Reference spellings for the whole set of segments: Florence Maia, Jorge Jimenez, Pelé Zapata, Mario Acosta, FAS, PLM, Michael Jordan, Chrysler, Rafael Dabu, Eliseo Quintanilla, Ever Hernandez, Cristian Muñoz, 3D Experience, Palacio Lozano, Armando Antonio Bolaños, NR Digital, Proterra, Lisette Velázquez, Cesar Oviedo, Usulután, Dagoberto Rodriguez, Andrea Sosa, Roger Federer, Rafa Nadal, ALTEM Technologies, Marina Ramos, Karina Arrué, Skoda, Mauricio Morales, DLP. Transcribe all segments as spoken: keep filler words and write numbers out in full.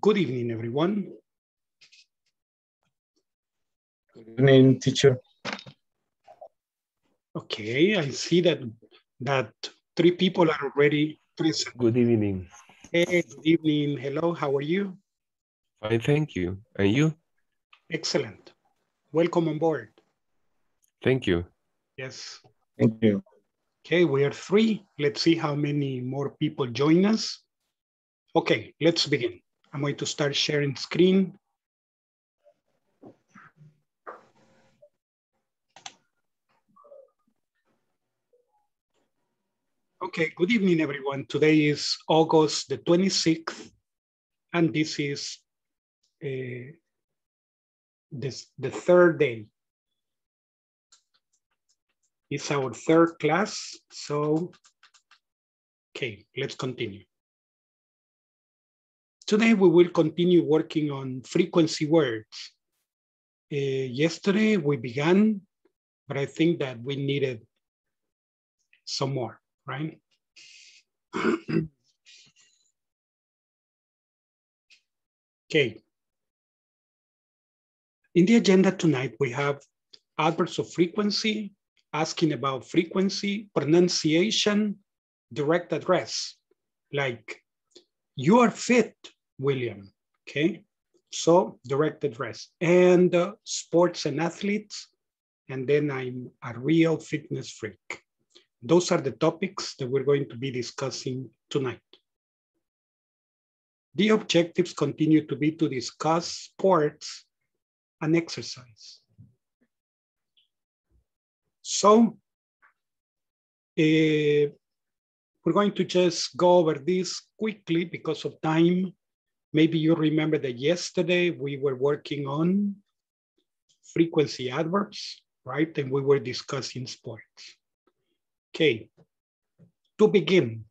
Good evening, everyone. Good evening, teacher. Okay, I see that that three people are already present. Good evening. Hey, good evening. Hello, how are you? Fine, thank you. And you? Excellent. Welcome on board. Thank you. Yes. Thank you. Okay, we are three. Let's see how many more people join us. Okay, let's begin. I'm going to start sharing screen. Okay, good evening, everyone. Today is August the twenty-sixth, and this is uh, this, the third day. It's our third class, so, okay, let's continue. Today, we will continue working on frequency words. Uh, yesterday, we began, but I think that we needed some more, right? Okay. In the agenda tonight, we have adverbs of frequency, asking about frequency, pronunciation, direct address, like, you are fit, William, okay? So direct address and uh, sports and athletes. And then I'm a real fitness freak. Those are the topics that we're going to be discussing tonight. The objectives continue to be to discuss sports and exercise. So uh, we're going to just go over this quickly because of time. Maybe you remember that yesterday we were working on frequency adverbs, right? And we were discussing sports. Okay, to begin,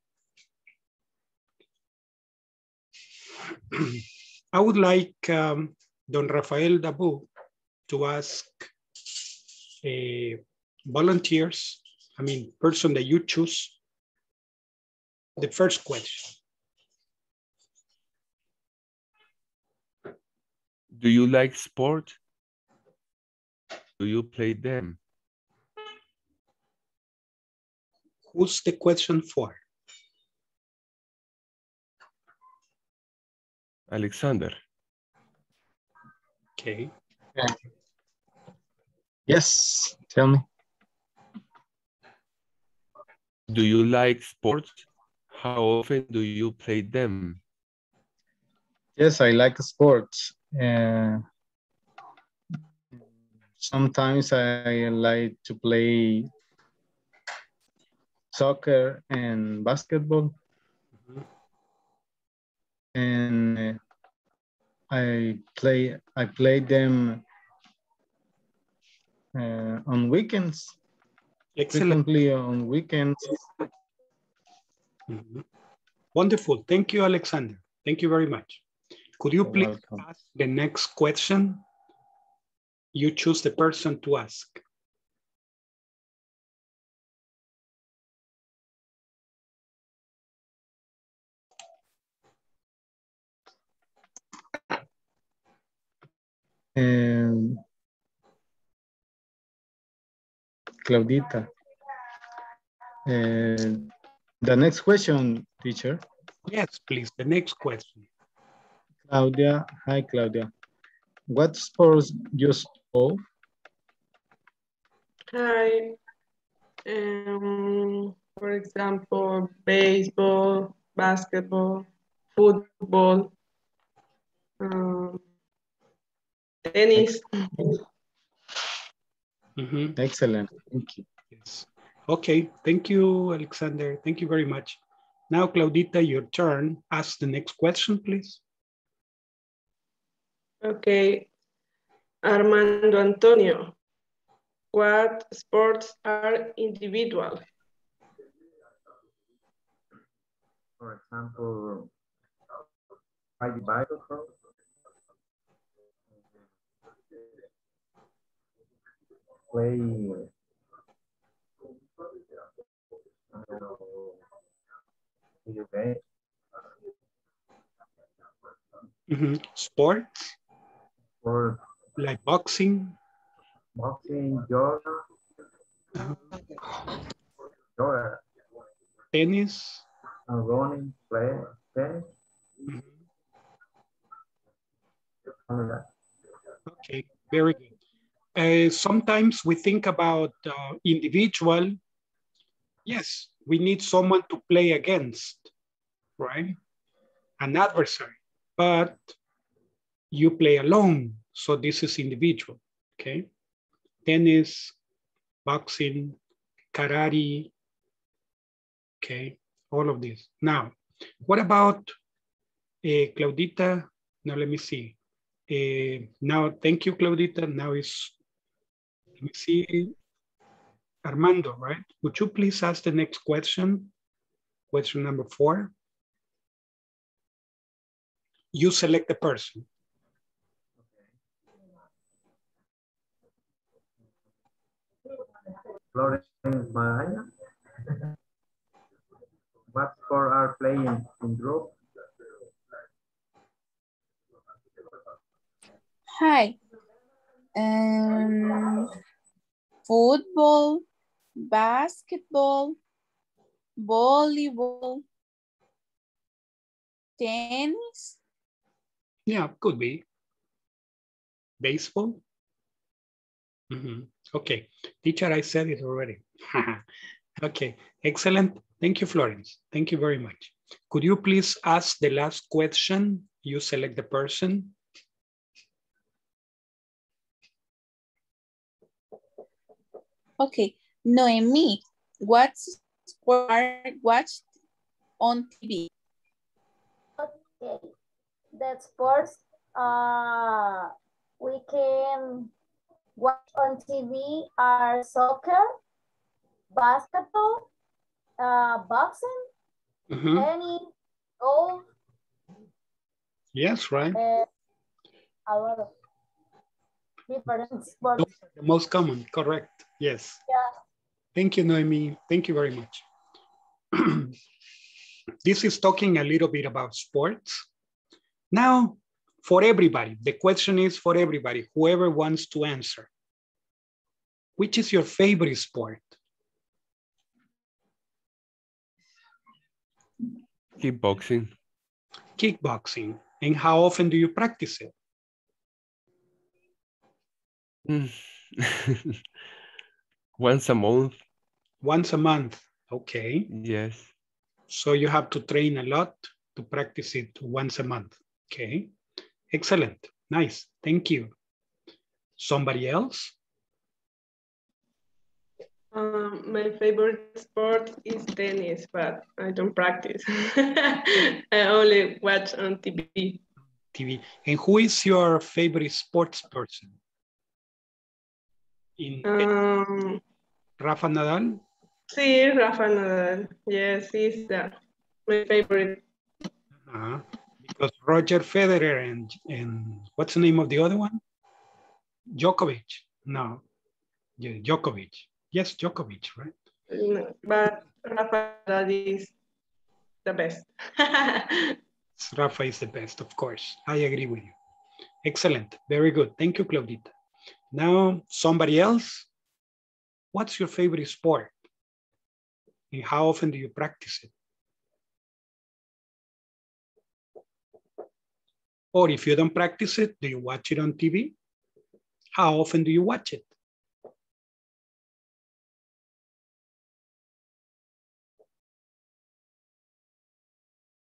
I would like um, Don Rafael Dabu to ask uh, volunteers, I mean, person that you choose, the first question. Do you like sport? Do you play them? Who's the question for? Alexander. Okay. Yeah. Yes, tell me. Do you like sport? How often do you play them? Yes, I like sports. Uh, sometimes I like to play soccer and basketball. Mm-hmm. And I play, I play them uh, on weekends. Excellent. Frequently on weekends. Mm-hmm. Wonderful. Thank you, Alexander. Thank you very much. Could you please ask the next question? You choose the person to ask. Um, Claudita. Uh, The next question, teacher. Yes, please, the next question. Claudia, hi, Claudia. What sports you saw? Hi. Um, for example, baseball, basketball, football, um, tennis. Mm-hmm. Excellent, thank you. Yes. Okay, thank you, Alexander. Thank you very much. Now, Claudita, your turn. Ask the next question, please. Okay. Armando Antonio, what sports are individual? For example, bicycle. Play. Mm-hmm. Sport? Sport. Like boxing? Boxing, yoga. Yoga. Tennis? Uh, running, play, tennis. Mm-hmm. Okay, very good. Uh, sometimes we think about uh, individual. Yes, we need someone to play against, right? An adversary, but you play alone. So this is individual, okay? Tennis, boxing, karate, okay? All of this. Now, what about uh, Claudita? Now, let me see. Uh, now, thank you, Claudita. Now it's, let me see, Armando, right? Would you please ask the next question? Question number four. You select the person. Florence Maia. What sport are playing in group? Hi. Um, football, basketball, volleyball, tennis. Yeah, could be. Baseball. Mm-hmm. Okay, teacher, I said it already. Okay, excellent. Thank you, Florence. Thank you very much. Could you please ask the last question? You select the person. Okay, Noemi, what sport are watched on T V? Okay, the sports uh, we can watch on T V are soccer, basketball, uh, boxing, mm-hmm. tennis, golf. Yes, right. Uh, a lot of different sports. Those are the most common, correct. Yes. Yeah. Thank you, Noemi. Thank you very much. This is talking a little bit about sports. Now, for everybody, the question is for everybody, whoever wants to answer. Which is your favorite sport? Kickboxing. Kickboxing. And how often do you practice it? Mm. Once a month. Once a month, okay. Yes. So you have to train a lot to practice it once a month, okay. Excellent, nice, thank you. Somebody else? Um, my favorite sport is tennis, but I don't practice. I only watch on T V. T V. And who is your favorite sports person? In um, Rafa Nadal? Sí, Rafa Nadal. Yes, he's uh, my favorite. Uh-huh. Because Roger Federer and, and what's the name of the other one? Djokovic. No, yeah, Djokovic. Yes, Djokovic, right? No, but Rafa Nadal is the best. Rafa is the best, of course. I agree with you. Excellent. Very good. Thank you, Claudita. Now, somebody else, what's your favorite sport? And how often do you practice it? Or if you don't practice it, do you watch it on T V? How often do you watch it?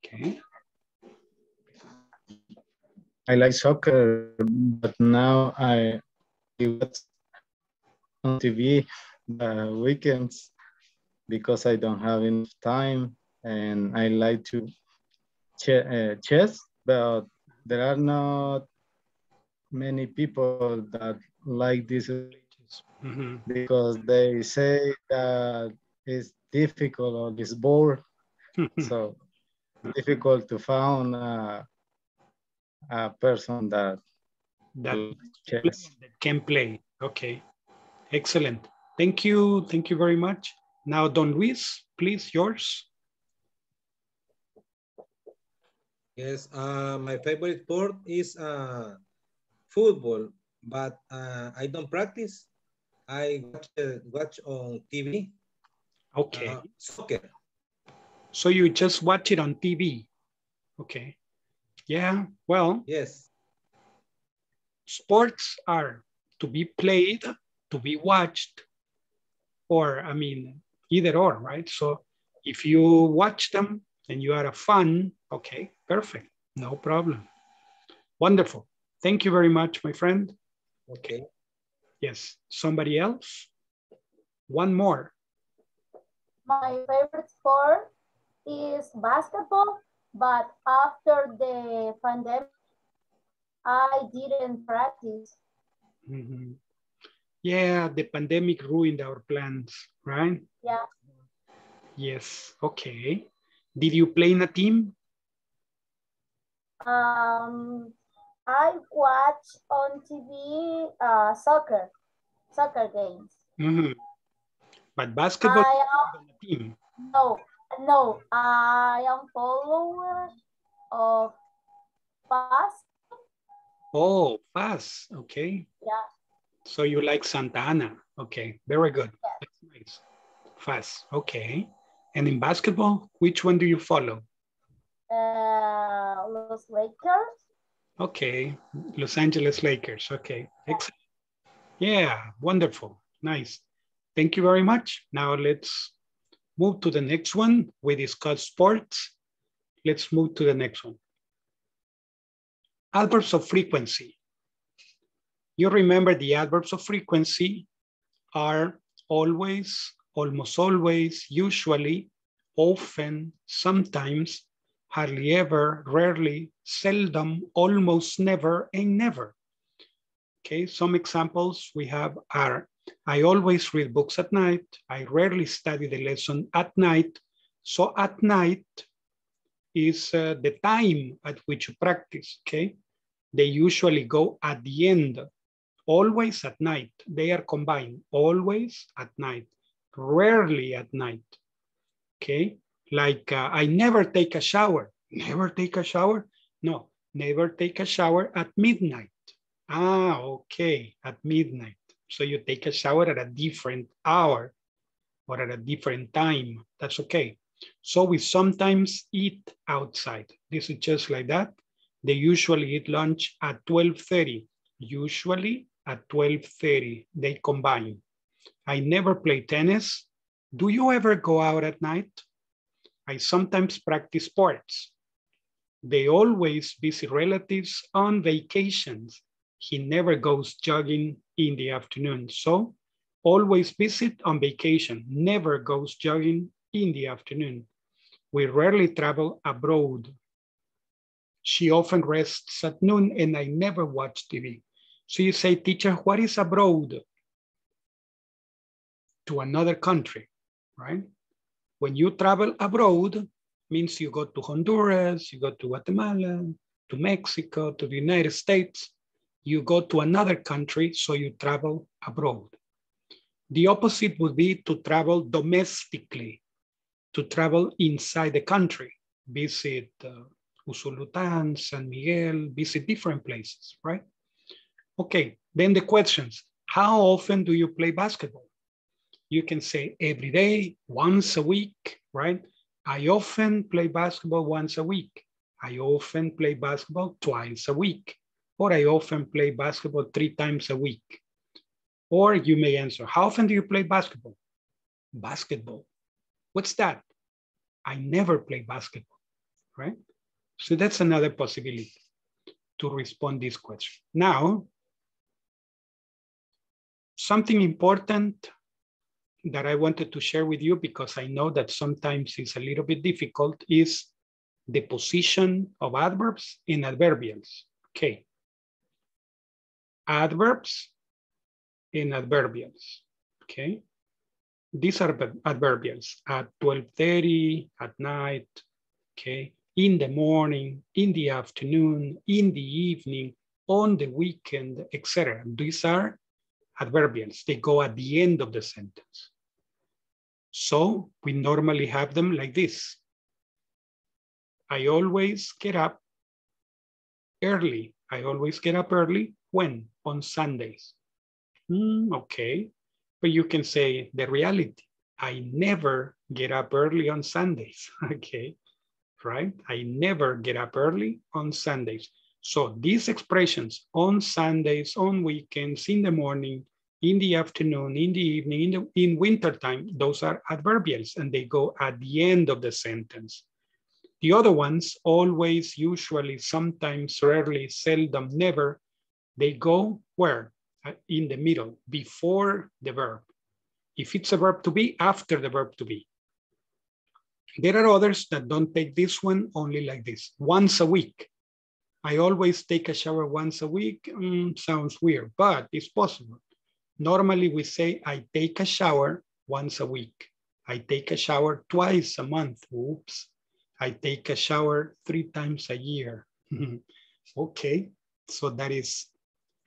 Okay. I like soccer, but now I on T V uh, weekends because I don't have enough time, and I like to ch uh, chess, but there are not many people that like this mm-hmm. because they say that it's difficult or it's bored, so difficult to find uh, a person that that can play. Okay, excellent. Thank you. Thank you very much. Now, Don Luis, please, yours. Yes, uh, my favorite sport is uh, football, but uh, I don't practice. I watch, uh, watch on T V. Okay. Uh, soccer. So you just watch it on T V. Okay. Yeah, well. Yes. Sports are to be played, to be watched, or I mean, either or, right? So if you watch them and you are a fan, okay, perfect, no problem. Wonderful. Thank you very much, my friend. Okay. Yes, somebody else? One more. My favorite sport is basketball, but after the pandemic, I didn't practice. Mm-hmm. Yeah, the pandemic ruined our plans, right? Yeah. Yes, okay. Did you play in a team? Um, I watch on T V uh, soccer, soccer games. Mm-hmm. But basketball am, on a team? No, no. I am follower of P A S. Oh, P A S, okay. Yeah. So you like Santa Ana, okay, very good. Yeah. That's nice. P A S, okay. And in basketball, which one do you follow? Uh, Los Lakers. Okay, Los Angeles Lakers, okay, excellent. Yeah, wonderful, nice. Thank you very much. Now let's move to the next one. We discussed sports. Let's move to the next one. Adverbs of frequency. You remember the adverbs of frequency are always, almost always, usually, often, sometimes, hardly ever, rarely, seldom, almost never, and never. Okay, some examples we have are, I always read books at night. I rarely study the lesson at night. So at night is uh, the time at which you practice, okay? They usually go at the end, always at night. They are combined, always at night, rarely at night, okay? Like, uh, I never take a shower. Never take a shower? No, never take a shower at midnight. Ah, okay, at midnight. So you take a shower at a different hour or at a different time. That's okay. So we sometimes eat outside. This is just like that. They usually eat lunch at twelve thirty. Usually at twelve thirty, they combine. I never play tennis. Do you ever go out at night? I sometimes practice sports. They always visit relatives on vacations. He never goes jogging in the afternoon. So always visit on vacation, never goes jogging in the afternoon. We rarely travel abroad. She often rests at noon and I never watch T V. So you say, teacher, what is abroad? To another country, right? When you travel abroad, means you go to Honduras, you go to Guatemala, to Mexico, to the United States, you go to another country, so you travel abroad. The opposite would be to travel domestically, to travel inside the country, visit uh, Usulután, San Miguel, visit different places, right? Okay, then the questions. How often do you play basketball? You can say every day, once a week, right? I often play basketball once a week. I often play basketball twice a week. Or I often play basketball three times a week. Or you may answer, how often do you play basketball? Basketball. What's that? I never play basketball, right? So that's another possibility to respond to this question. Now, something important that I wanted to share with you because I know that sometimes it's a little bit difficult is the position of adverbs and adverbials. Okay. Adverbs and adverbials. Okay. These are adverbials at twelve thirty, at night, okay, in the morning, in the afternoon, in the evening, on the weekend, et cetera. These are adverbials. They go at the end of the sentence. So we normally have them like this. I always get up Early. I always get up early. When? On Sundays. Mm, okay. But you can say the reality. I never get up early on Sundays. Okay. Right? I never get up early on Sundays. So these expressions, on Sundays, on weekends, in the morning, in the afternoon, in the evening, in, the, in wintertime, those are adverbials and they go at the end of the sentence. The other ones, always, usually, sometimes, rarely, seldom, never, they go where? In the middle, before the verb. If it's a verb to be, after the verb to be. There are others that don't take this one, only like this. Once a week. I always take a shower once a week. Mm, sounds weird, but it's possible. Normally we say, I take a shower once a week. I take a shower twice a month. Oops. I take a shower three times a year. Okay, so that is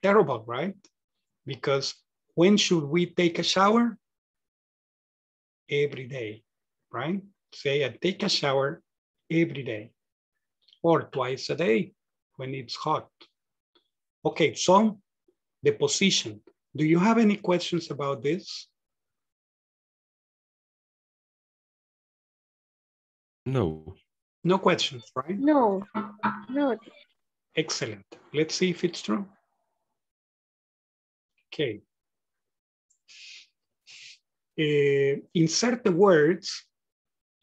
terrible, right? Because when should we take a shower? Every day, right? Say, I take a shower every day or twice a day when it's hot. Okay, so the position. Do you have any questions about this? No. No questions, right? No, no. Excellent. Let's see if it's true. Okay. Uh, insert the words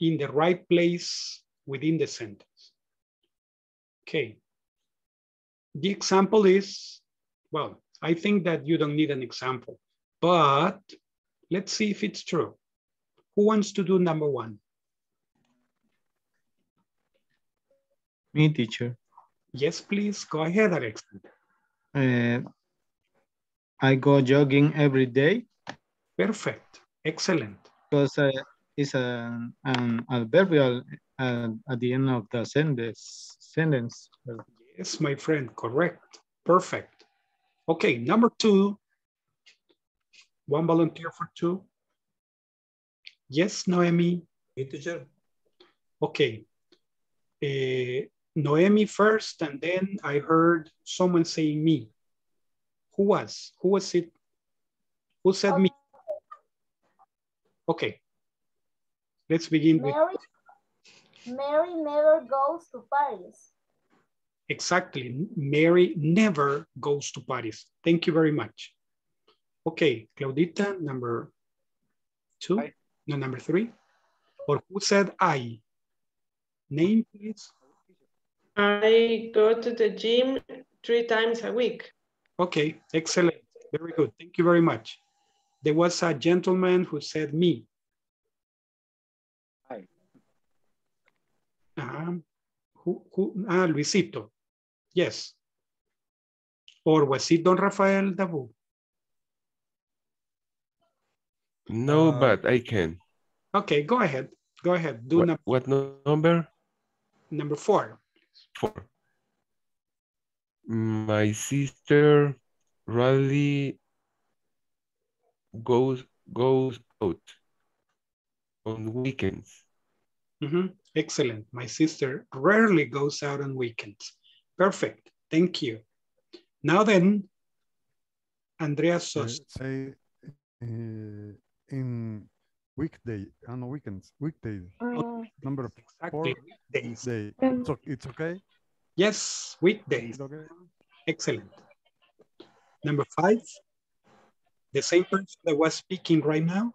in the right place within the sentence. Okay. The example is, well, I think that you don't need an example, but let's see if it's true. Who wants to do number one? Me, teacher. Yes, please. Go ahead, Alexander. Uh, I go jogging every day. Perfect. Excellent. Because uh, it's an, an adverbial uh, at the end of the sentence. sentence. Yes, my friend. Correct. Perfect. Okay, number two. One volunteer for two. Yes, Noemi. Me, teacher. Okay. Uh, Noemi first, and then I heard someone saying me. Who was? Who was it? Who said me? Okay. Let's begin with... Mary, Mary never goes to Paris. Exactly. Mary never goes to Paris. Thank you very much. Okay, Claudita, number two. I, no, number three. Or who said I? Name, please. I go to the gym three times a week. Okay, excellent. Very good. Thank you very much. There was a gentleman who said me. Hi. Uh-huh. Who, who, ah, Luisito. Yes. Or was it Don Rafael Dabu? No, uh, but I can. Okay, go ahead. Go ahead. Do what, number what number? Number four. Four. My sister rarely goes goes out on weekends. Mm-hmm. Excellent. My sister rarely goes out on weekends. Perfect. Thank you. Now then, Andrea Sosa. Say uh, in weekday on weekends. Weekdays. Uh, Number exactly. Four. Weekdays. Day. It's okay. Yes, weekdays. Okay. Excellent. Number five, the same person that was speaking right now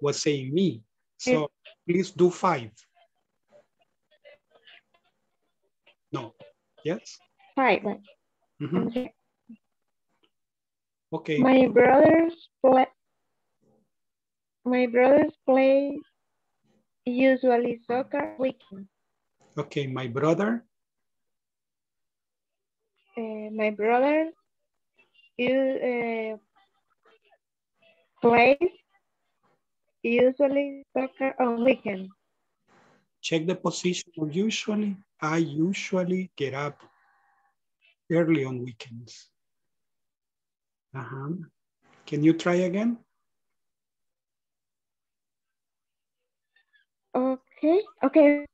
was saying me. So please do five. No. Yes? Five. Mm-hmm. Okay. Okay. My brothers play. My brothers play usually soccer weekend. Okay, my brother. Uh, my brother you, uh, plays usually soccer on weekend. Check the position of usually. I usually get up early on weekends. Uh-huh. Can you try again? Okay, okay.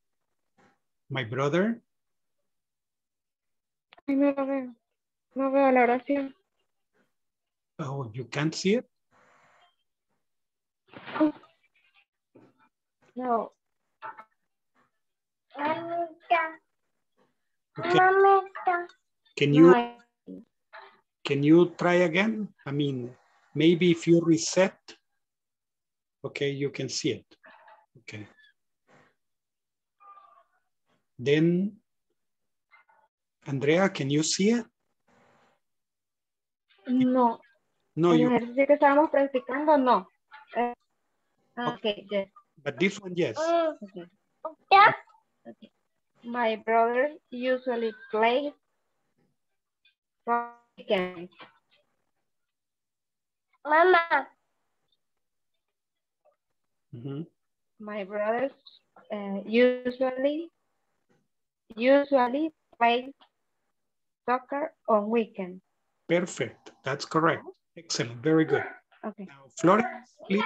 My brother No lo veo. No veo la oración. Oh, you can't see it? No. Okay. Can you can you try again? I mean, maybe if you reset, okay, you can see it. Okay. Then, Andrea, can you see it? No. No, you. Que estábamos practicando, no. Uh, okay. Okay. Yes. But this one, yes. Uh, okay. Yeah. Okay. My brother usually plays games. Mama. Mm-hmm. My brothers uh, usually usually play soccer on weekends. Perfect. That's correct. Excellent. Very good. Okay. Now, Florence, please.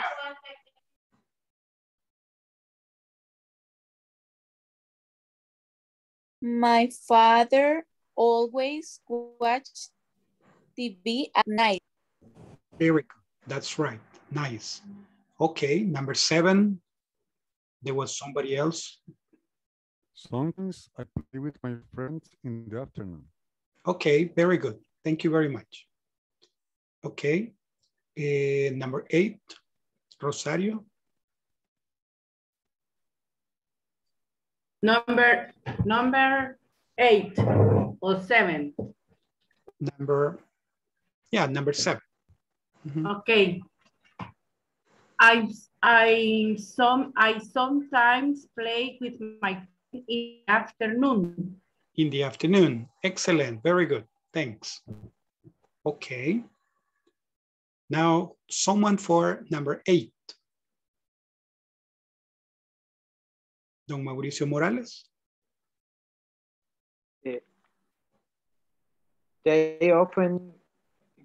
My father always watched T V at night. Very good. That's right. Nice. Okay. Number seven. There was somebody else. Sometimes I play with my friends in the afternoon. Okay. Very good. Thank you very much. Okay. Uh, number eight. Rosario. Number, number eight or seven. Number, yeah, number seven. Mm-hmm. Okay. I, I, some, I sometimes play with my friend in the afternoon. In the afternoon. Excellent. Very good. Thanks. Okay. Now, someone for number eight. Don Mauricio Morales. Yeah. They often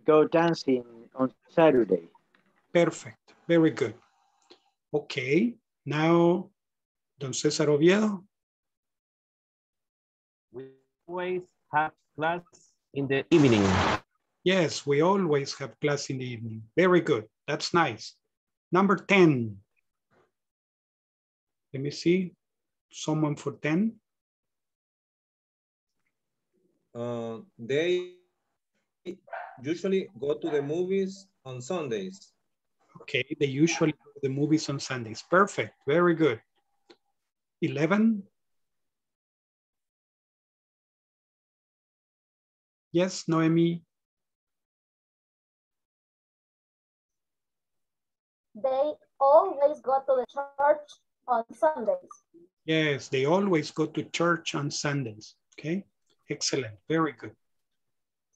go dancing on Saturday. Perfect. Very good. Okay. Now, Don Cesar Oviedo. We always have class in the evening. Yes, we always have class in the evening. Very good. That's nice. Number ten. Let me see. Someone for ten. Uh, they usually go to the movies on Sundays. Okay, they usually go to the movies on Sundays. Perfect, very good. eleven. Yes, Noemi. They always go to the church on Sundays. Yes, they always go to church on Sundays. Okay, excellent, very good.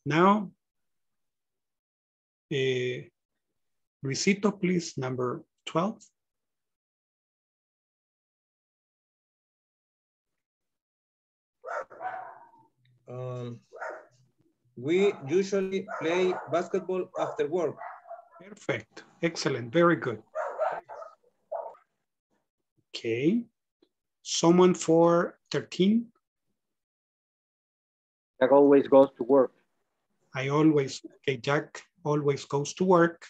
Now, uh, Luisito, please, number twelve. Um, we usually play basketball after work. Perfect, excellent, very good. Okay. Someone for thirteen. Jack always goes to work. I always, okay, Jack always goes to work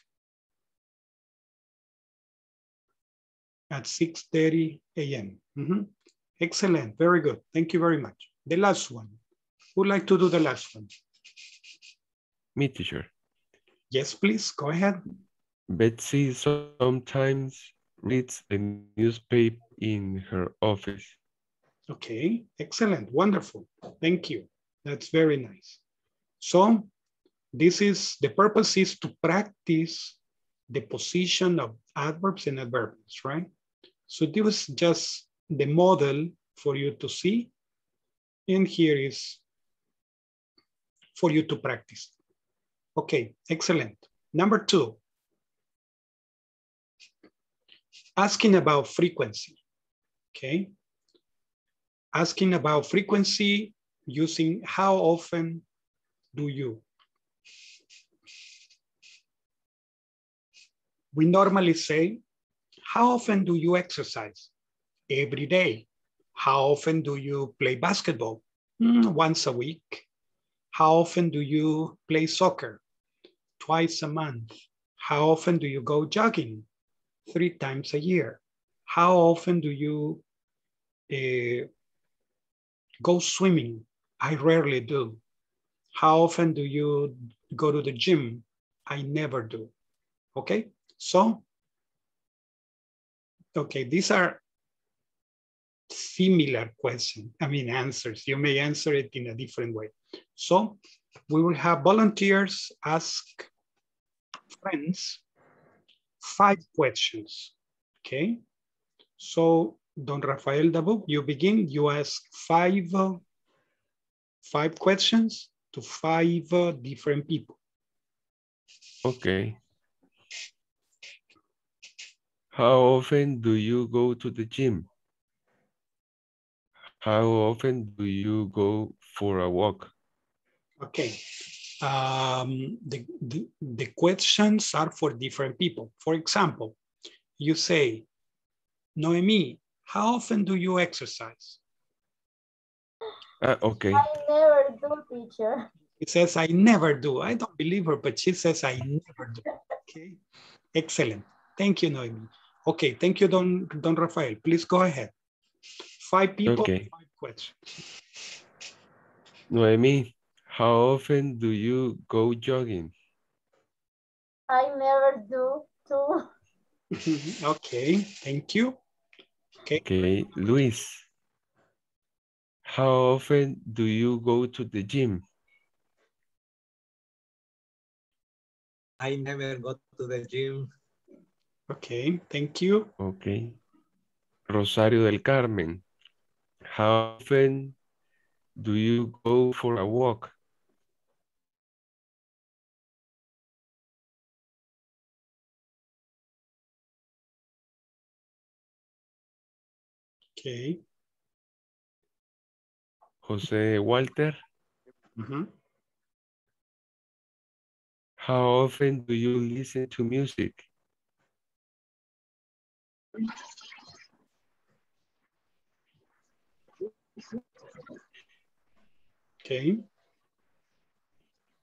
at six thirty A M Mm-hmm. Excellent, very good. Thank you very much. The last one. Who'd like to do the last one? Me, teacher. Yes, please, go ahead. Betsy sometimes reads the newspaper in her office. Okay, excellent, wonderful. Thank you, that's very nice. So this is, the purpose is to practice the position of adverbs and adverbials, right? So this was just the model for you to see. And here is for you to practice. Okay, excellent. Number two. Asking about frequency, okay? Asking about frequency using how often do you? We normally say, how often do you exercise? Every day. How often do you play basketball? Mm, once a week. How often do you play soccer? Twice a month. How often do you go jogging? Three times a year. How often do you uh, go swimming? I rarely do. How often do you go to the gym? I never do. Okay, so, okay, these are similar questions, I mean answers. You may answer it in a different way. So we will have volunteers ask friends five questions, okay? So Don Rafael Dabou, you begin, you ask five, uh, five questions to five uh, different people. Okay. How often do you go to the gym? How often do you go for a walk? Okay. Um, the, the, the questions are for different people. For example, you say, Noemi, how often do you exercise? Uh, okay. I never do, teacher. She says, I never do. I don't believe her, but she says, I never do. Okay. Excellent. Thank you, Noemi. Okay. Thank you, Don, Don Rafael. Please go ahead. Five people, okay. Five questions. Noemi, how often do you go jogging? I never do, too. Okay. Thank you. Okay. Okay. Luis, how often do you go to the gym? I never go to the gym. Okay, thank you. Okay. Rosario del Carmen, how often do you go for a walk? Okay. Jose Walter. Mm-hmm. How often do you listen to music? Okay.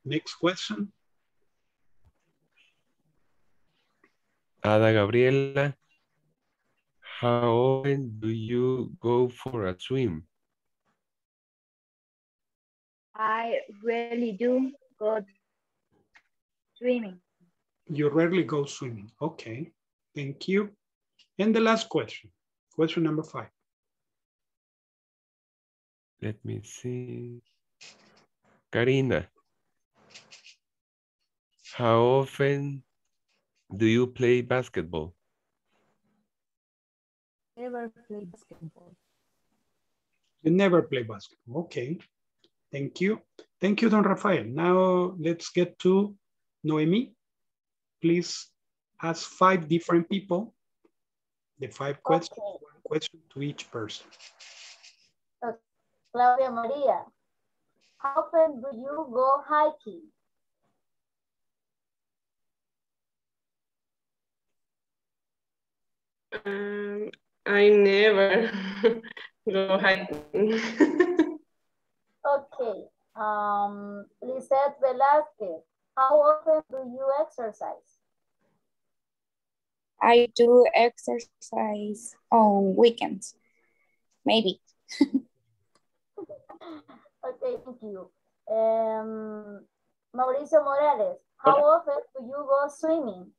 Next question. Ada Gabriela, how often do you go for a swim? I really do go swimming. You rarely go swimming. Okay, thank you. And the last question, question number five. Let me see. Karina, how often do you play basketball? Never play basketball. You never play basketball. Okay, thank you. Thank you, Don Rafael. Now let's get to Noemi, please ask five different people the five questions, okay. One question to each person. Okay. Claudia Maria, how often do you go hiking? Um, I never go hiking. Okay. Um, Lisette Velázquez, how often do you exercise? I do exercise on weekends, maybe. Okay, thank you. Um, Mauricio Morales, how Hola. often do you go swimming?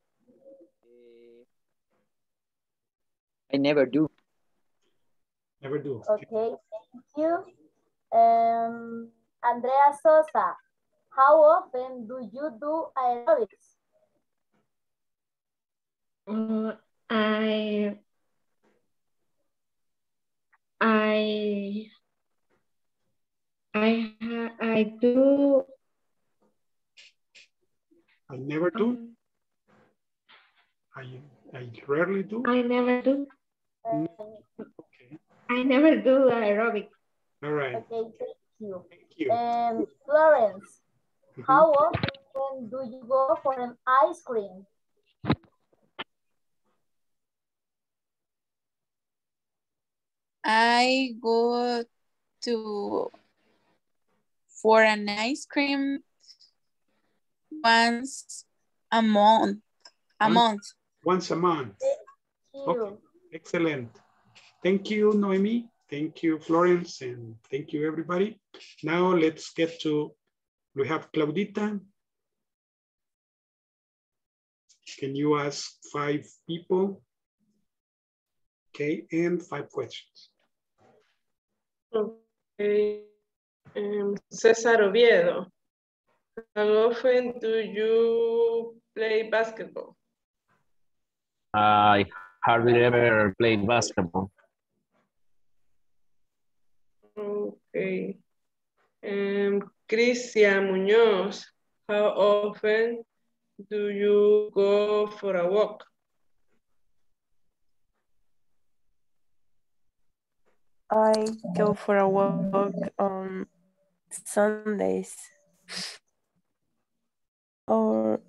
I never do. Never do. Okay, thank you. Um, Andrea Sosa, how often do you do aerobics? Um, I, I, I, I do. I never do. I, I rarely do. I never do. Um, okay. I never do aerobic. All right. Okay, thank you. Thank you. Um, Florence, mm-hmm. How often do you go for an ice cream? I go to for an ice cream once a month. A once, month. Once a month. Okay. Excellent. Thank you, Noemi. Thank you, Florence, and thank you, everybody. Now let's get to, we have Claudita. Can you ask five people? Okay, and five questions. Okay. Um, Cesar Oviedo, how often do you play basketball? I hardly ever played basketball. Okay. Um, Cristian Muñoz, how often do you go for a walk? I go for a walk on Sundays or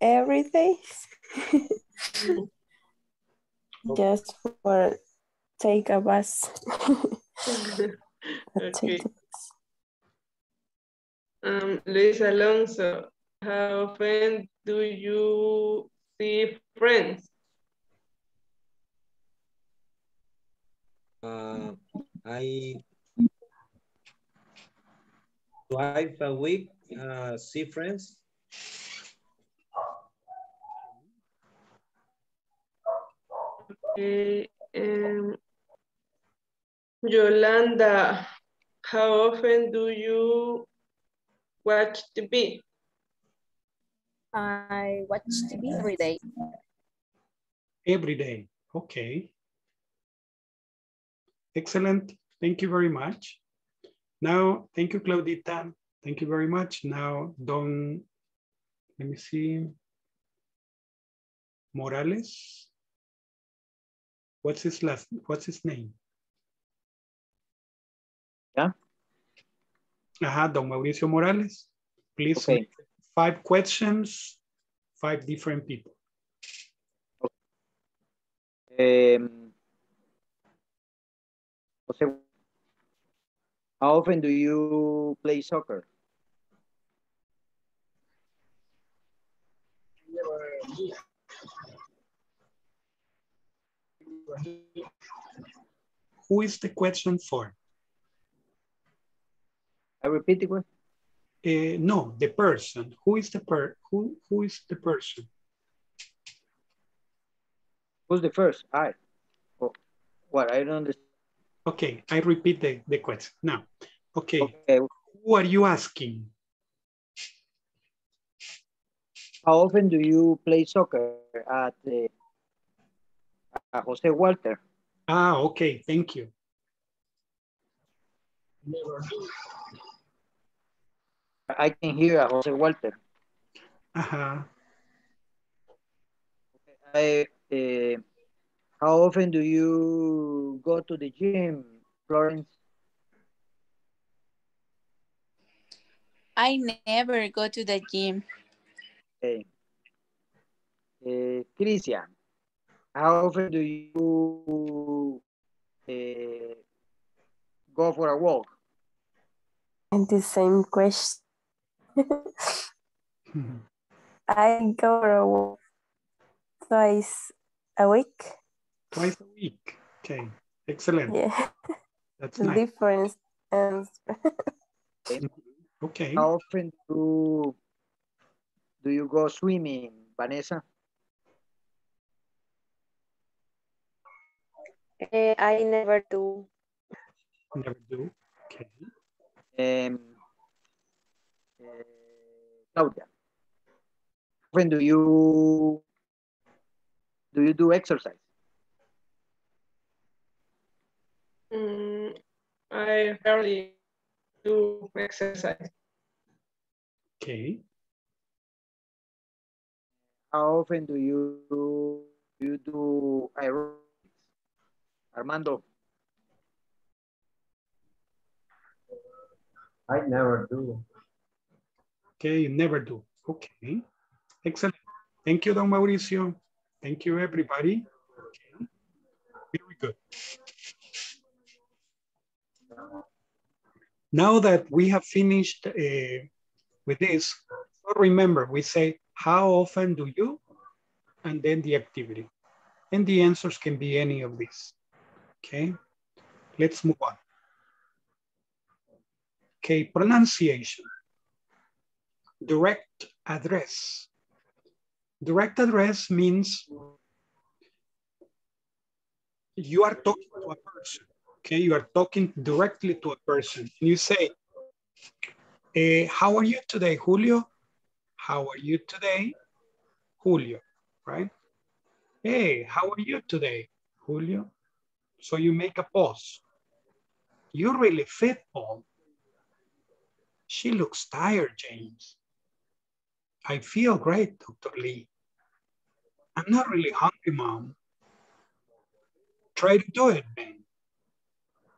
every day. Just for take a bus. Okay. Um, Luis Alonso, how often do you see friends? Uh, I twice a week uh, see friends. Okay. Um, Yolanda, how often do you watch T V? I watch T V every day. Every day, okay. Excellent. Thank you very much. Now, thank you, Claudita. Thank you very much. Now, Don, let me see. Morales. What's his last, what's his name? Yeah. Aha, Don Mauricio Morales. Please, okay. Five questions, five different people. Okay. Um. How often do you play soccer? Who is the question for? I repeat the question. Uh, no, the person. Who is the per? Who who is the person? Who's the first? I. Oh, what I don't understand. Okay, I repeat the, the question now. Okay. okay, who are you asking? How often do you play soccer at, uh, at Jose Walter? Ah, okay, thank you. I can hear a Jose Walter. Uh-huh. I, uh, how often do you go to the gym, Florence? I never go to the gym. Okay. Uh, Crisia, how often do you uh, go for a walk? And the same question. I go for a walk twice a week. Twice a week. Okay. Excellent. Yeah. That's the nice. Difference. And okay. How often do, do you go swimming, Vanessa? Uh, I never do. Never do. Okay. Um, uh, Claudia, when do you do you do exercise? Mm, I barely do exercise. Okay. How often do you do, you do aerobics, Armando? I never do. Okay, you never do. Okay. Excellent. Thank you, Don Mauricio. Thank you, everybody. Okay. Very good. Now that we have finished uh, with this, remember, we say, how often do you? And then the activity. And the answers can be any of these. Okay, let's move on. Okay, pronunciation. Direct address. Direct address means you are talking to a person. Okay, you are talking directly to a person. You say, eh, how are you today, Julio? How are you today, Julio, right? Hey, how are you today, Julio? So you make a pause. You're really fit, Paul. She looks tired, James. I feel great, Doctor Lee. I'm not really hungry, Mom. Try to do it, Ben.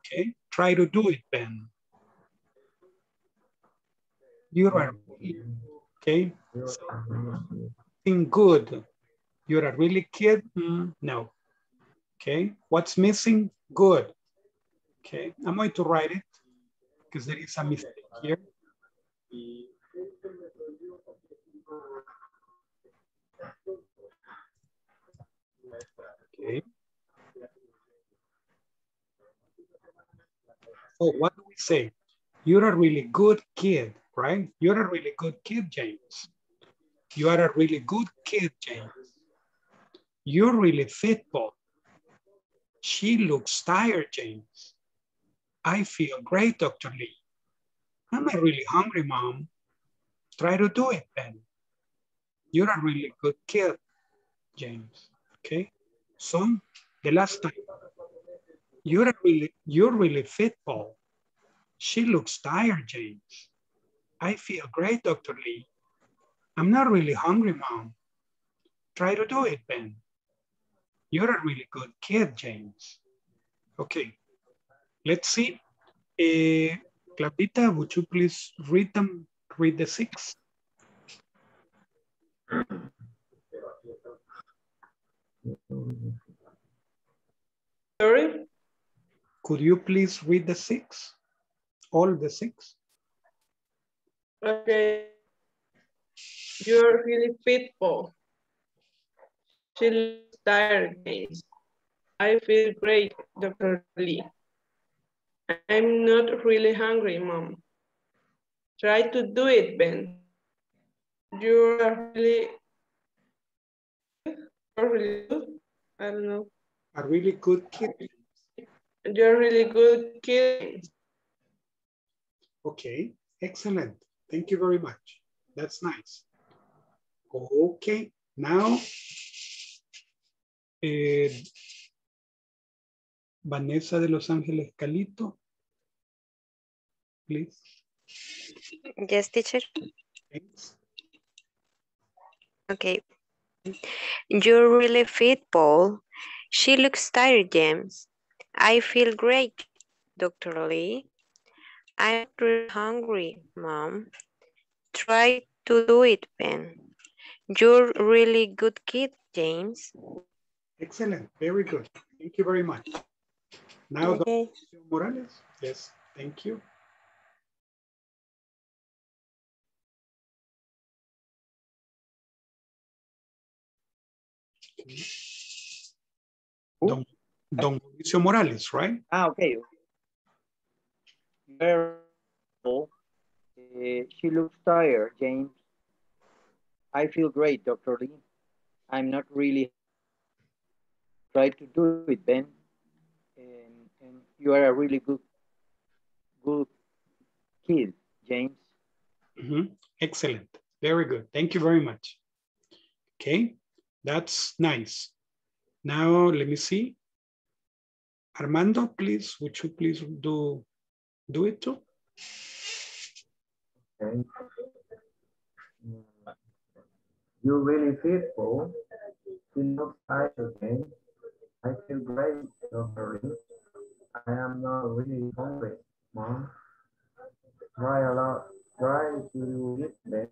Okay, try to do it, Ben. You're a really, okay, something good. You're a really kid? Mm, no. Okay, what's missing? Good. Okay, I'm going to write it because there is a mistake here. Okay. So what do we say? You're a really good kid, right? You're a really good kid, James. You are a really good kid, James. You're really fit, Paul. She looks tired, James. I feel great, Doctor Lee. I'm not really hungry, Mom. Try to do it, Ben. You're a really good kid, James. Okay, so the last time. You're a really, you're really fit, Paul. She looks tired, James. I feel great, Doctor Lee. I'm not really hungry, Mom. Try to do it, Ben. You're a really good kid, James. Okay, let's see. Uh, Claudita, would you please read them? Read the six. Sorry? Could you please read the six? All the six? Okay. You're really fit, Paul. She looks tired, James. I feel great, Doctor Lee. I'm not really hungry, Mom. Try to do it, Ben. You're really, you're really good. I don't know. A really good kid. You're really good kid. Okay, excellent. Thank you very much. That's nice. Okay, now. Eh, Vanessa de Los Ángeles Calito, please. Yes, teacher. Thanks. Okay. You're really fit, Paul. She looks tired, James. I feel great, Doctor Lee. I'm really hungry, Mom. Try to do it, Ben. You're really good kid, James. Excellent, very good. Thank you very much. Now, okay. Doctor Morales, yes, thank you. Don, Don Mauricio Morales, right? Ah, okay. Very cool. Uh, she looks tired, James. I feel great, Doctor Lee. I'm not really try to do it, Ben. And, and you are a really good, good kid, James. Mm-hmm. Excellent. Very good. Thank you very much. Okay, that's nice. Now let me see. Armando, please, would you please do do it too? Okay. You really fit, Paul. You look tired, James. I feel great, Doctor Lee. I am not really hungry, Mom. Try a lot. Try to eat, Ben.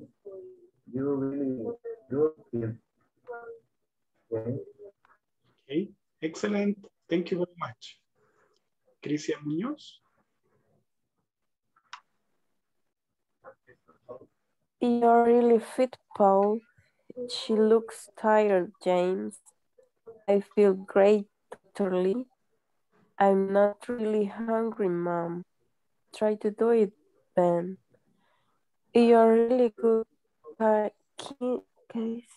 You really do feel okay. Okay, excellent. Thank you very much. Crisia Muñoz. You're really fit, Paul. She looks tired, James. I feel great, Doctor Lee. I'm not really hungry, Mom. Try to do it, Ben. You're really good, uh, Case.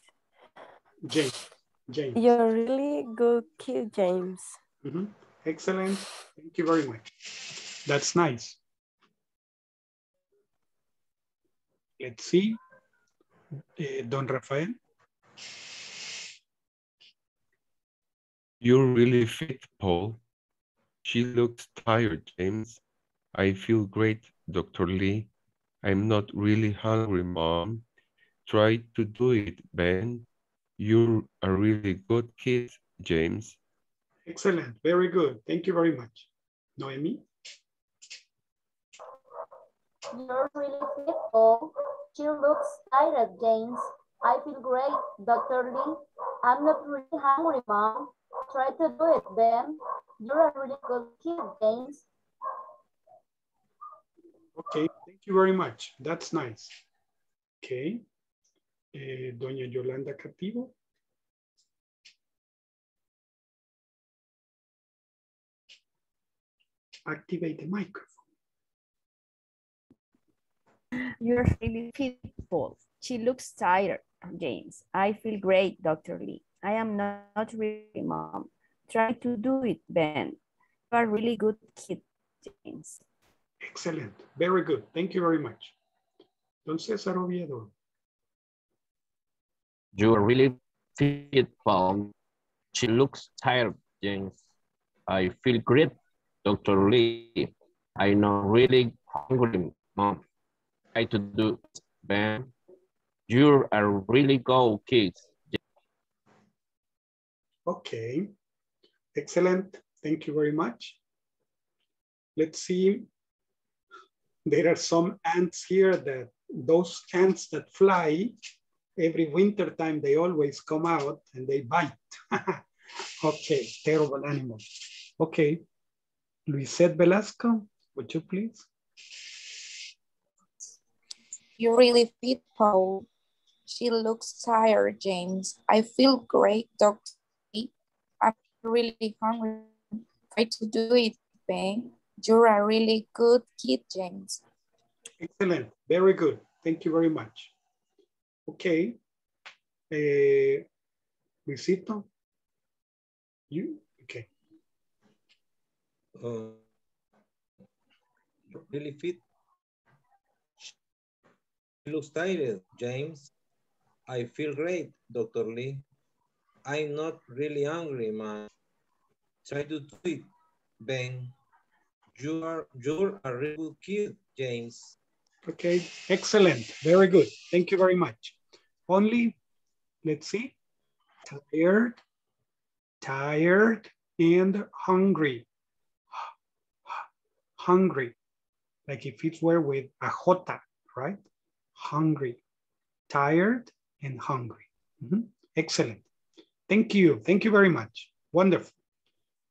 James. James. You're really good kid, James. Mm-hmm. Excellent. Thank you very much. That's nice. Let's see. Uh, Don Rafael. You're really fit, Paul. She looks tired, James. I feel great, Doctor Lee. I'm not really hungry, Mom. Try to do it, Ben. You're a really good kid, James. Excellent. Very good. Thank you very much. Noemi? You're really fit, Paul. She looks tired, James. I feel great, Doctor Lee. I'm not really hungry, Mom. Try to do it, Ben. You're a really good kid, James. Okay. Thank you very much. That's nice. Okay. Eh, Doña Yolanda Cativo. Activate the microphone. You're really fit, Paul. She looks tired, James. I feel great, Doctor Lee. I am not, not really, Mom. Try to do it, Ben. You are a really good kid, James. Excellent. Very good. Thank you very much. Don César Oviedo. You are really fit, Paul. She looks tired, James. I feel great, Doctor Lee. I'm not really hungry, Mom. Try to do it, Ben. You're a really good kid. Okay. Excellent. Thank you very much. Let's see. There are some ants here that those ants that fly every winter time, they always come out and they bite. Okay, terrible animal. Okay, Luisette Velasco, would you please? You're really fit, Paul. She looks tired, James. I feel great, Doctor Lee. I'm really hungry. Try to do it, Ben. You're a really good kid, James. Excellent, very good. Thank you very much. Okay, uh, Luisito, you, okay. Uh, really fit. She looks tired, James. I feel great, Doctor Lee. I'm not really hungry, man. Try to do it, Ben. You are, you're a really good kid, James. Okay, excellent, very good. Thank you very much. Only, let's see, tired, tired, and hungry. Hungry, like if it were with a jota, right? Hungry, tired, and hungry. Mm-hmm. Excellent. Thank you, thank you very much. Wonderful.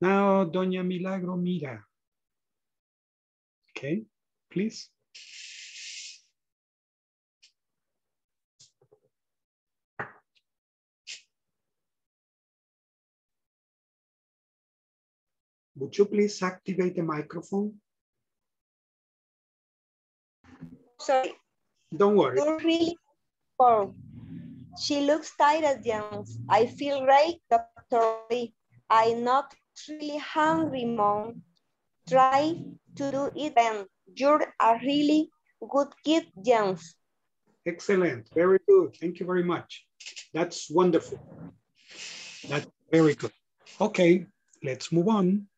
Now, Doña Milagro Mira. Okay, please. Would you please activate the microphone? Sorry. Don't worry. You're really warm. She looks tired, James. I feel great, Doctor Lee. I'm not really hungry, Mom. Try to do it, and you're a really good kid, James. Excellent. Very good. Thank you very much. That's wonderful. That's very good. Okay, let's move on.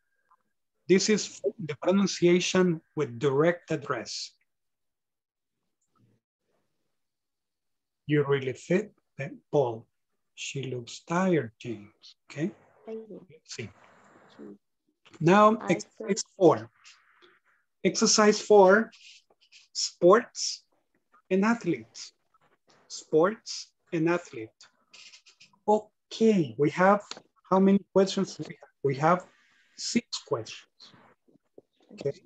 This is the pronunciation with direct address. You're really fit, Paul. She looks tired, James. Okay. Thank you. Let's see. Now, I exercise see. four. Exercise four, sports and athletes. Sports and athlete. Okay, we have how many questions? We have, we have six questions. Okay.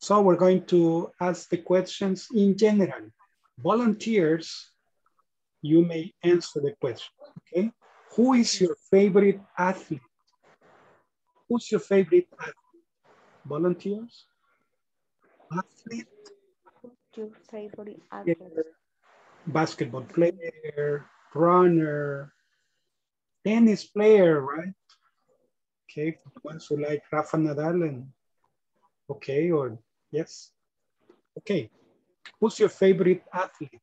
So we're going to ask the questions in general. volunteers, you may answer the question, okay? Who is your favorite athlete? Who's your favorite athlete? Volunteers? Athlete? Who's your favorite athlete? Basketball player, runner, tennis player, right? Okay, the ones who like Rafa Nadal and, okay, or yes. Okay, who's your favorite athlete?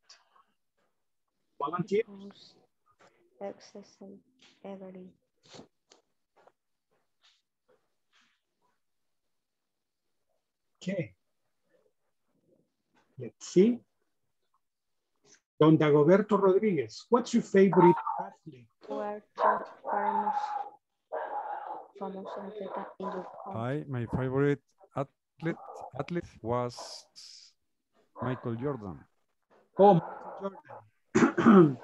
Volunteers? Exercise, Evelyn. Okay. Let's see. Don Dagoberto Rodriguez, what's your favorite athlete? I, my favorite athlete, athlete was Michael Jordan. Oh, Michael Jordan.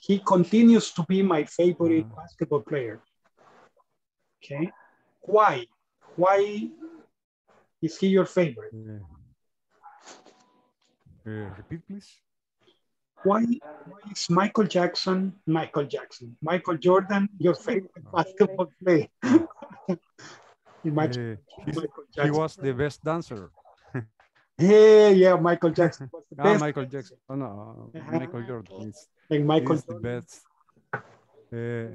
He continues to be my favorite uh, basketball player. Okay. Why? Why is he your favorite? Uh, uh, repeat, please. Why, why is Michael Jackson, Michael Jackson, Michael Jordan, your favorite basketball player? Imagine uh, Michael Jackson. He was the best dancer. Yeah, yeah, Michael Jackson was the ah, best. Michael Jackson. Oh, no, uh -huh. Michael Jordan is, and Michael is Jordan. The best. Uh,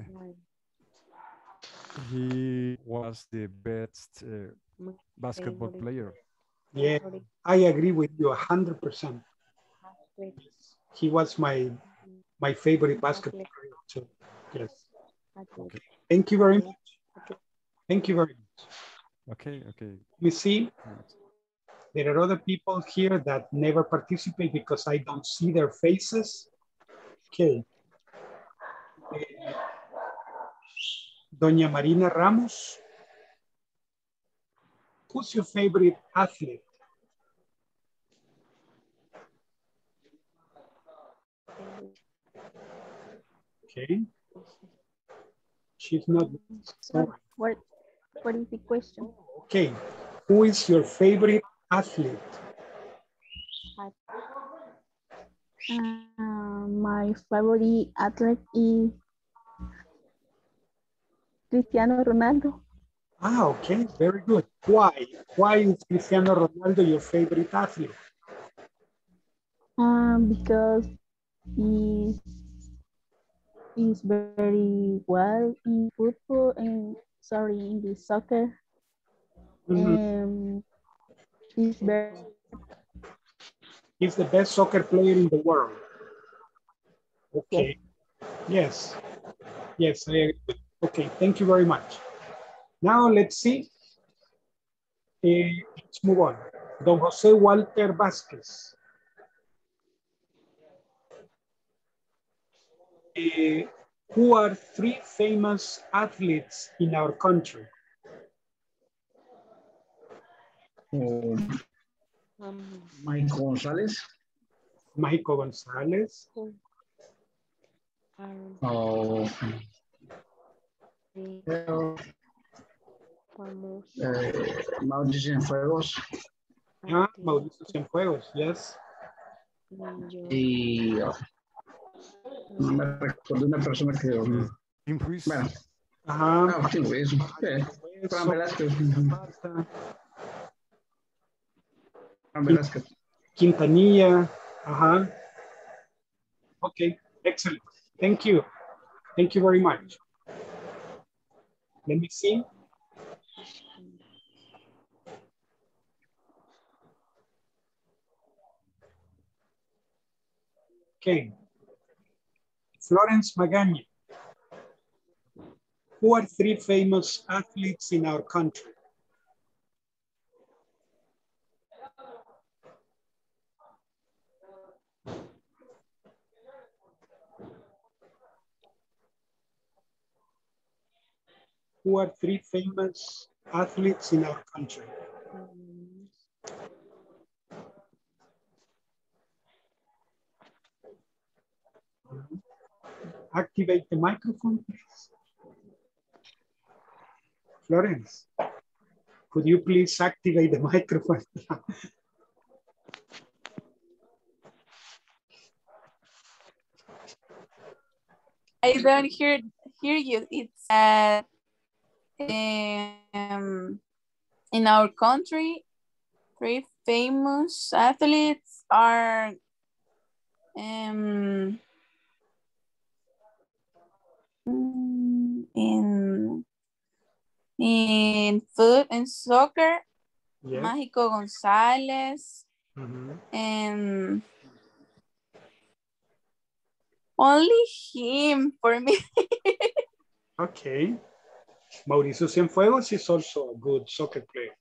he was the best uh, basketball player. Yeah, I agree with you one hundred percent. He was my my favorite basketball player too. Yes. Okay. Thank you very much. Thank you very much. Okay, okay. You see, there are other people here that never participate because I don't see their faces. Okay. Doña Marina Ramos, who's your favorite athlete? Okay. She's not. Sorry. What, what is the question? Okay. Who is your favorite athlete? Uh, my favorite athlete is Cristiano Ronaldo. Ah, okay. Very good. Why? Why is Cristiano Ronaldo your favorite athlete? Um, because he is very well in football and sorry in the soccer. Mm-hmm. Um, he's very. He's the best soccer player in the world. Okay. Yes. Yes, yes I agree. Okay. Thank you very much. Now let's see. Uh, let's move on. Don Jose Walter Vasquez. Uh, who are three famous athletes in our country? Um, Mágico González. Mágico González. Oh. Uh, uh, Mauricio Cienfuegos. Ah, Mauricio Cienfuegos, yes. Y, uh, No me recuerdo una persona que... Bueno. Ajá. No, sí, Ruiz. Eh, Fran Velázquez. Fran Velázquez. Quintanilla. Ajá. Ok, excellent. Thank you. Thank you very much. Let me see. Okay. Florence Magaña, who are three famous athletes in our country? Who are three famous athletes in our country? Activate the microphone, please. Florence, could you please activate the microphone? I don't hear hear you. It's uh, um, in our country, three famous athletes are um, in in foot and soccer. Yes. Mágico González, mm-hmm. and only him for me. Okay. Mauricio Cienfuegos is also a good soccer player.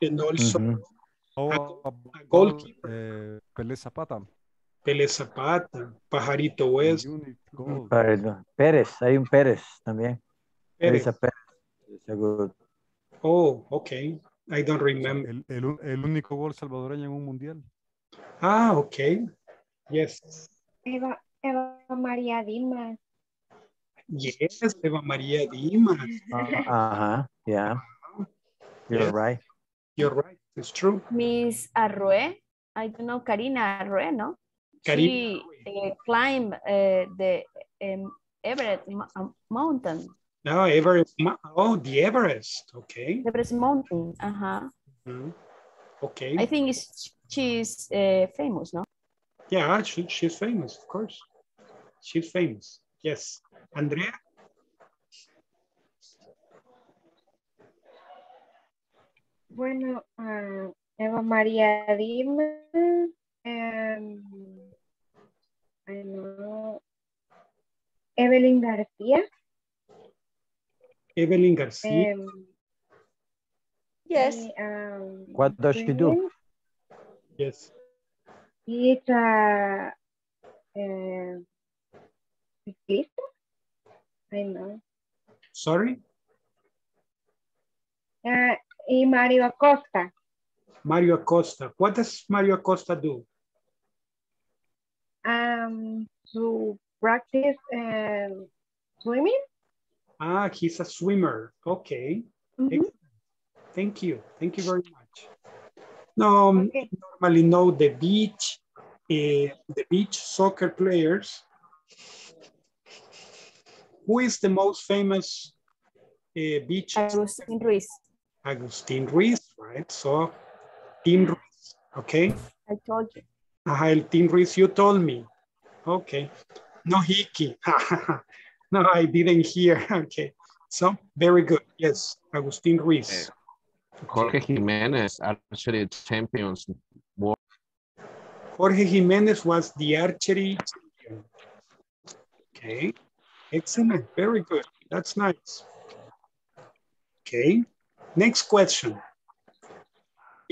And also mm-hmm. oh, a, a goalkeeper. Uh, Pelé Zapata. Pelé Zapata, Pajarito West. Pérez, hay un Pérez también. Pérez. Pérez. Oh, okay. I don't remember. El, el, el único gol salvadoreño en un mundial. Ah, okay. Yes. Eva, Eva María Dimas. Yes, Eva María Dimas. Uh-huh. Yeah. You're yes. right. You're right. It's true. Miss Arrué. I don't know, Karina Arrué, no? Karina Arrué. She uh, climbed uh, the um, Everest mountain. No, Everest. Oh, the Everest. Okay. Everest mountain. Uh huh. Mm-hmm. Okay. I think it's, she's uh, famous, no? Yeah, she, she's famous, of course. She's famous. Yes. Andrea? Bueno, uh, Eva María Dimas. Um, I know. Evelyn Garcia. Evelyn Garcia. Um, yes. Um, what does she do? Yes. It's a ciclist. I know. Sorry? Uh, y Mario Acosta. Mario Acosta. What does Mario Acosta do? Um, to practice uh, swimming. Ah, he's a swimmer. Okay. Mm-hmm. Thank you. Thank you very much. No, okay. Normally know the beach, uh, the beach soccer players. Who is the most famous uh, beach? Agustin Ruiz. Agustin Ruiz, right? So, Team Ruiz. Okay. I told you. Ah, el Team Ruiz, you told me. Okay. No hiki. No, I didn't hear. Okay. So, very good. Yes, Agustin Ruiz. Jorge Jimenez, archery champions. Jorge Jimenez was the archery champion. Okay. Excellent. Very good. That's nice. Okay. Next question.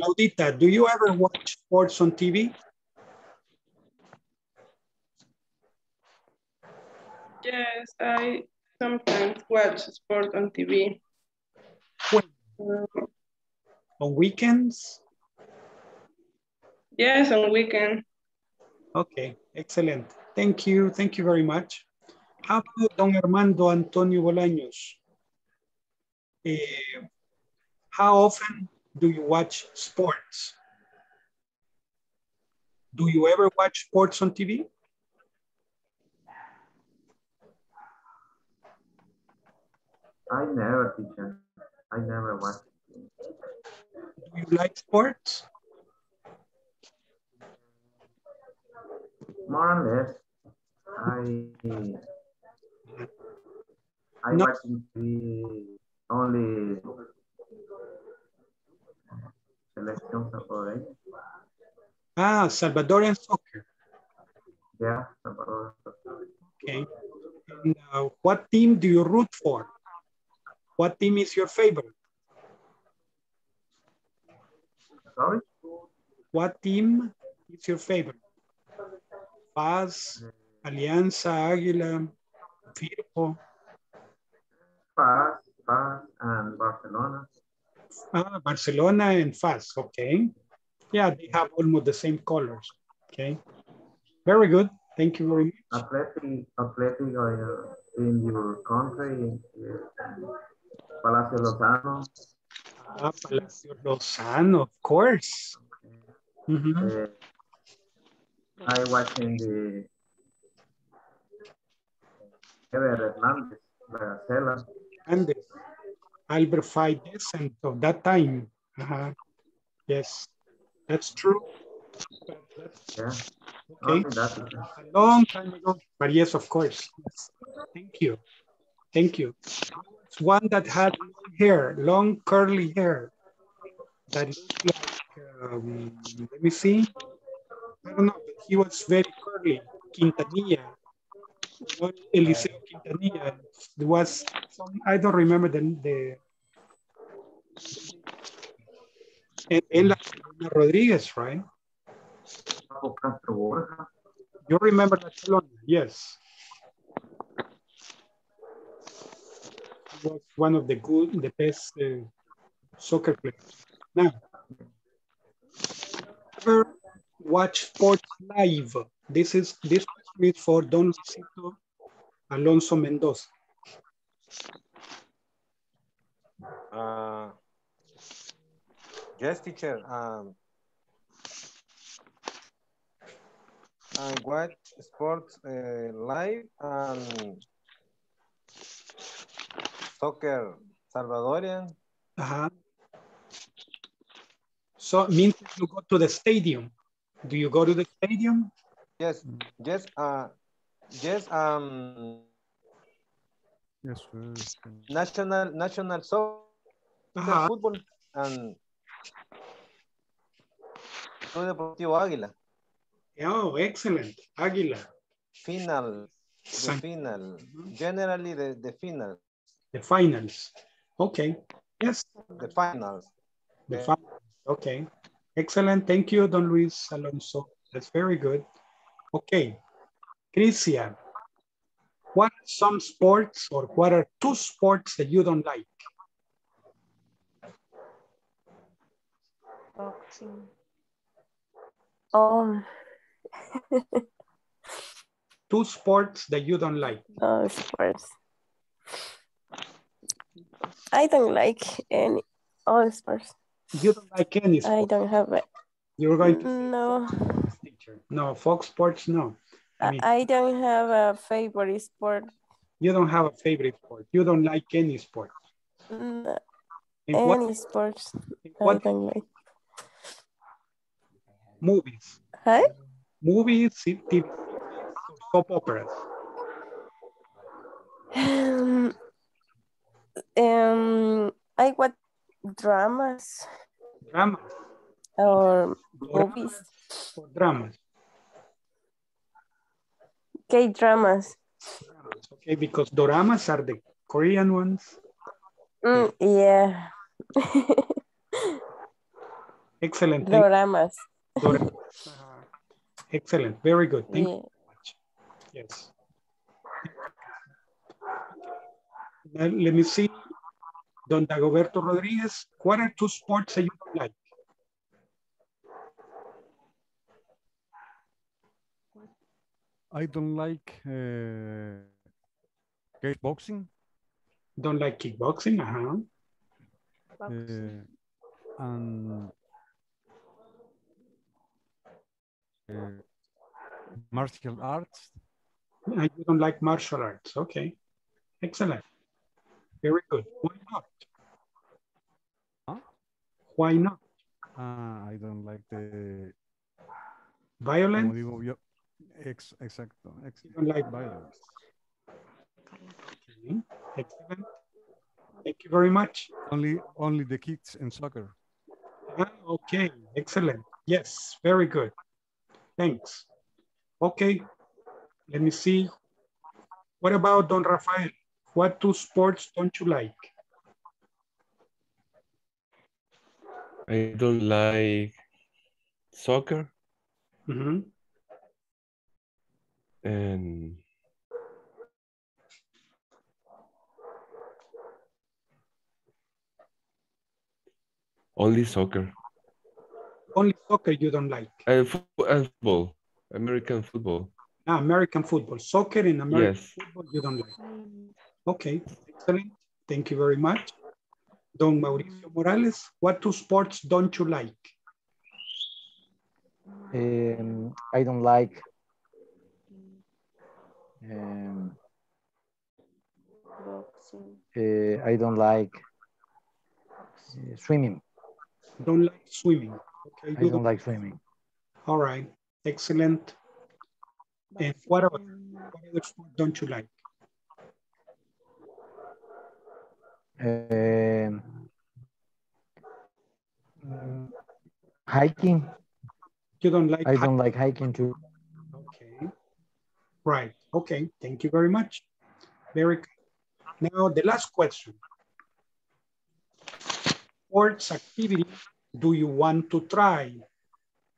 Claudita, do you ever watch sports on T V? Yes, I sometimes watch sport on T V. When? Um, on weekends? Yes, on weekend. Okay, excellent. Thank you. Thank you very much. How about Don Armando Antonio Bolaños? Uh, how often do you watch sports? Do you ever watch sports on T V? I never, teacher. I never watch. Do you like sports? More or less. I I no. watch T V only selection Salvadorian. Ah, Salvadorian soccer. Yeah, Salvadorian soccer. Okay. And, uh, what team do you root for? What team is your favorite? Sorry? What team is your favorite? Paz, Alianza, Águila, Firpo. Paz, Paz, and Barcelona. Ah, Barcelona and F A S, okay. Yeah, they have almost the same colors, okay. Very good, thank you very much. Athletic, athletic or, uh, in your country, uh, Palacio Lozano. Ah, Palacio Lozano, of course. Mm-hmm. uh, I watching the Ever Hernandez, Marcela. Andes, Albert Five Descent of that time. Uh-huh. Yes, that's true. That's, yeah. Okay. That's a long time ago, but yes, of course. Yes. Thank you. Thank you. It's one that had long hair, long curly hair. That is like, um, let me see. I don't know, but he was very curly. Quintanilla. Eliseo Quintanilla. There was some, I don't remember the, the Ella Rodriguez, right? You remember that? Yes. He was one of the good, the best uh, soccer players. Now, ever watch sports live? This is this is for Don Cito Alonso Mendoza. Uh, yes, teacher. Um, I watch sports uh, live and soccer Salvadorian. Uh huh. So it means you go to the stadium. Do you go to the stadium? Yes, yes, uh, yes, um, yes, national, national soccer, uh-huh. football, and Club Deportivo Águila. Oh, excellent, Águila. Final, the final, generally the, the final. The finals, okay, yes. The finals. The yeah. finals. Okay, excellent. Thank you, Don Luis Alonso. That's very good. Okay, Crisia, what are some sports or what are two sports that you don't like? Boxing. Um. Two sports that you don't like. Oh, sports. I don't like any all sports. You don't like any sport. I don't have it. You're going to no. Teacher. No, Fox Sports, no. I, mean, I don't have a favorite sport. You don't have a favorite sport. You don't like any sport. No. Any what, sports. What I don't like. Movies. Huh? Movies, T V, soap operas. Um, um I watch dramas. Dramas. Or movies. Or dramas. Okay, dramas. Okay, because doramas are the Korean ones. Mm, yeah. Excellent. Doramas. Doramas. Uh, excellent. Very good. Thank yeah. you so much. Yes. Now, let me see. Don Dagoberto Rodriguez, what are two sports that you don't like? I don't like uh, kickboxing. Don't like kickboxing, uh-huh. Boxing. Uh, and uh, martial arts. I don't like martial arts, okay. Excellent. Very good. Why not? Huh? Why not? Uh, I don't like the violence. Ex exacto. Ex you don't like violence. Okay. Excellent. Thank you very much. Only, only the kids in soccer. Uh, okay. Excellent. Yes. Very good. Thanks. Okay. Let me see. What about Don Rafael? What two sports don't you like? I don't like soccer. Mm-hmm. And only soccer. Only soccer you don't like? And football, American football. Ah, American football, soccer in American yes. football you don't like. Okay, excellent. Thank you very much. Don Mauricio Morales, what two sports don't you like? Um, I don't like um, boxing. Uh, I don't like uh, swimming. Don't like swimming. Okay, I don't, don't like swimming. All right, excellent. And what about what other sport don't you like? Um, hiking. You don't like I don't like hiking too. Okay. Right. Okay. Thank you very much. Very good. Now the last question. Sports activity do you want to try?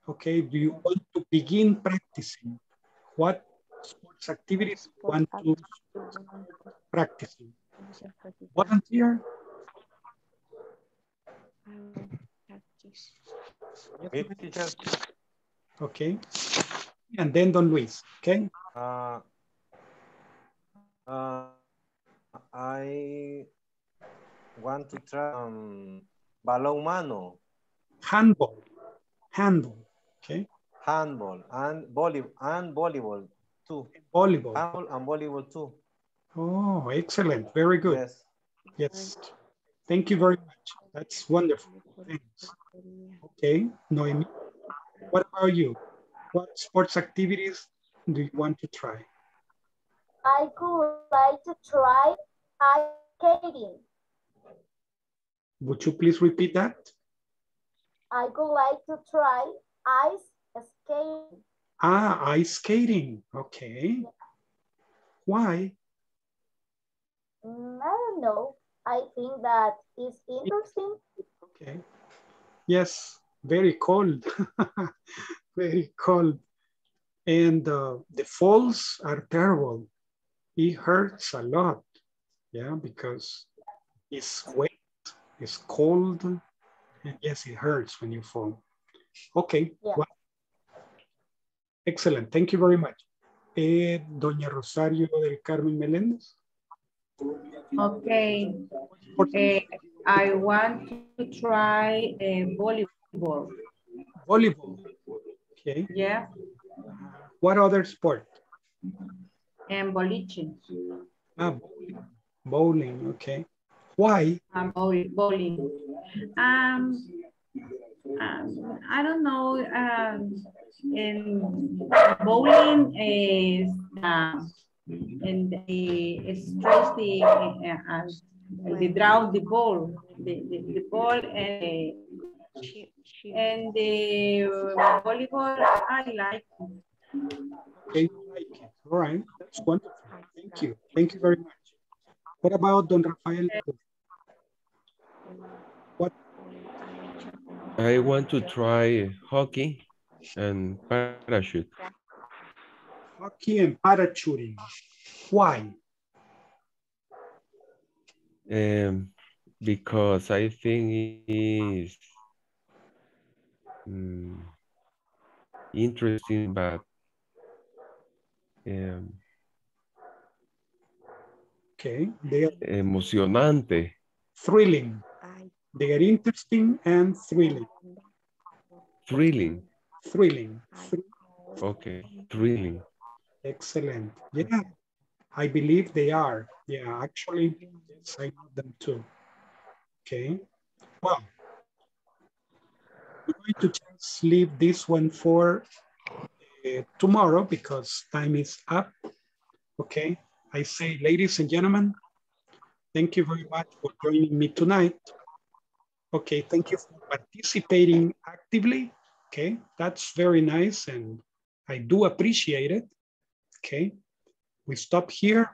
Okay. Do you want to begin practicing? What sports activities you want to practice? Volunteer? Practice. Okay, and then Don Luis, okay? Uh, uh, I want to try um, balonmano. Handball, handball, okay? Handball and, volley and volleyball too. Volleyball. Handball and volleyball too. Oh, excellent, very good. Yes. Yes, thank you very much. That's wonderful, thanks. Okay, Noemi. What about you? What sports activities do you want to try? I could like to try ice skating. Would you please repeat that? I could like to try ice skating. Ah, ice skating. Okay. Yeah. Why? Mm, I don't know. I think that is interesting. Okay. Yes. Very cold, very cold. And uh, the falls are terrible. It hurts a lot, yeah, because it's wet, it's cold, and yes, it hurts when you fall. Okay, yeah. Wow. Excellent, thank you very much. Eh, Doña Rosario del Carmen Meléndez. Okay, uh, I want to try uh, volleyball. Volleyball. Volleyball. Okay. Yeah. What other sport? And boliche. Ah, bowling. Bowling. Okay. Why? Um, bowling. Um, um. I don't know. Um. In bowling is um. Uh, and the stress the uh, uh, the draw the ball the the, the ball and. Uh, And the uh, volleyball, I like it. Okay, like it. All right, that's wonderful. Thank you. Thank you very much. What about Don Rafael? What? I want to try hockey and parachute. Hockey and parachuting. Why? Um, because I think it's Mm, interesting, but um, okay, they are emocionante, thrilling. They are interesting and thrilling. Thrilling, thrilling. Okay, thrilling. Excellent. Yeah, I believe they are. Yeah, actually, yes, I know them too. Okay. Well. We're going to just leave this one for uh, tomorrow because time is up. Okay, I say, ladies and gentlemen, thank you very much for joining me tonight. Okay, thank you for participating actively. Okay, that's very nice and I do appreciate it. Okay, we stop here.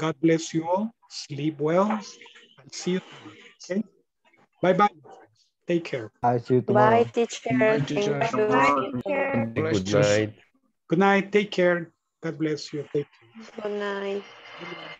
God bless you all. Sleep well. I'll see you tomorrow. Okay, bye-bye. Take care. I'll see you tomorrow. Bye, teacher. Bye, teacher. Good night, teacher. Good night. Good night. Take care. God bless you. Take care. Good night. Good night.